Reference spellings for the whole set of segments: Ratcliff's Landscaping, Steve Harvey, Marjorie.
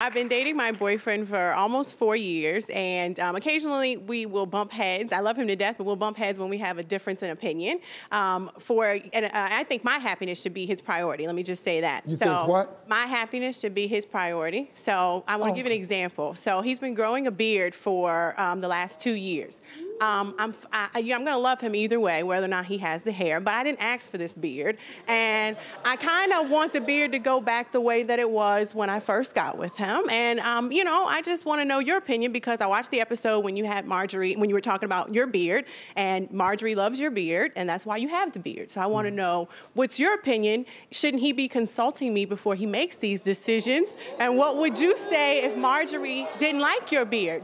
I've been dating my boyfriend for almost 4 years, and occasionally we will bump heads. I love him to death, but we'll bump heads when we have a difference in opinion. I think my happiness should be his priority. Let me just say that. You think what? My happiness should be his priority. So I want to give an example. So he's been growing a beard for the last 2 years. I'm gonna love him either way, whether or not he has the hair, but I didn't ask for this beard. And I kind of want the beard to go back the way that it was when I first got with him. And, you know, I just wanna know your opinion because I watched the episode when you had Marjorie, when you were talking about your beard, and Marjorie loves your beard, and that's why you have the beard. So I wanna know, what's your opinion? Shouldn't he be consulting me before he makes these decisions? And what would you say if Marjorie didn't like your beard?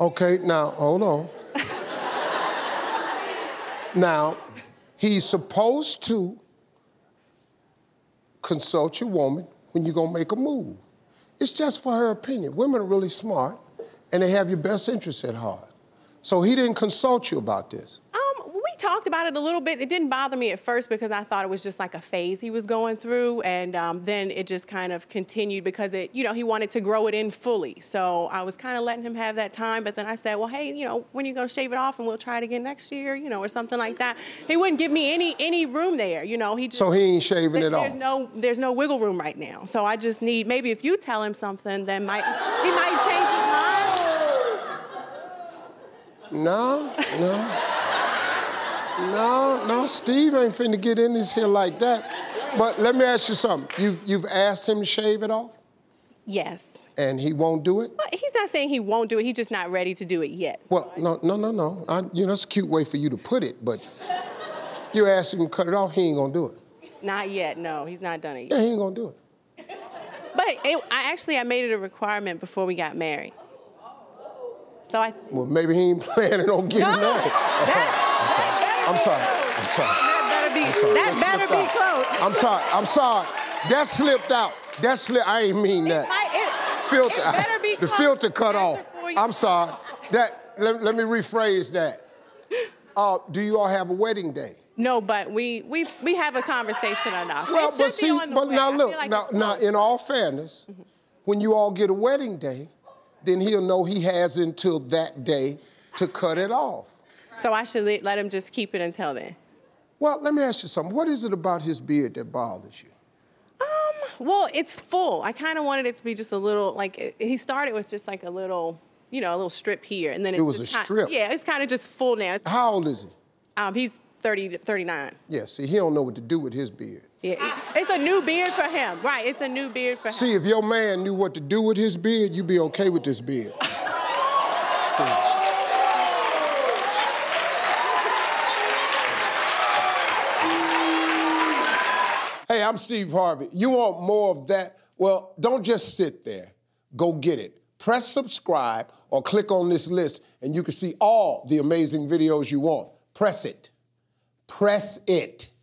Okay, now, hold on. Now, he's supposed to consult your woman when you're gonna make a move. It's just for her opinion. Women are really smart, and they have your best interests at heart. So he didn't consult you about this. We talked about it a little bit. It didn't bother me at first because I thought it was just like a phase he was going through, and then it just kind of continued because it, you know, he wanted to grow it in fully. So I was kind of letting him have that time, but then I said, well, hey, you know, when are you gonna shave it off, and we'll try it again next year, you know, or something like that. He wouldn't give me any room there, you know. He just, so he ain't shaving it off. There's no wiggle room right now. So I just need, maybe if you tell him something, then he might change his mind. No, Steve ain't finna get in this here like that. But let me ask you something. You've asked him to shave it off? Yes. And he won't do it? Well, he's not saying he won't do it. He's just not ready to do it yet. Well, no. You know, it's a cute way for you to put it, but you asked him to cut it off, he ain't gonna do it. Not yet, no. He's not done it yet. Yeah, he ain't gonna do it. But I made it a requirement before we got married. So well, maybe he ain't planning on getting off. I'm sorry. That better be close. I'm sorry. That slipped out. I ain't mean that. The filter cut off. I'm sorry. Let me rephrase that. Do you all have a wedding day? No, but we have a conversation enough. Well, but see, but now look, now in all fairness, when you all get a wedding day, then he'll know he has until that day to cut it off. So I should let him just keep it until then? Well, let me ask you something. What is it about his beard that bothers you? Well, it's full. I kind of wanted it to be just a little, like, he started with just like a little, you know, a little strip here. And then it was just a strip? Yeah, it's kind of just full now. How old is he? He's 39. Yeah, see, he don't know what to do with his beard. Yeah, it's a new beard for him. Right, it's a new beard for him. See, if your man knew what to do with his beard, you'd be okay with this beard. See. Hey, I'm Steve Harvey. You want more of that? Well, don't just sit there. Go get it. Press subscribe or click on this list and you can see all the amazing videos you want. Press it.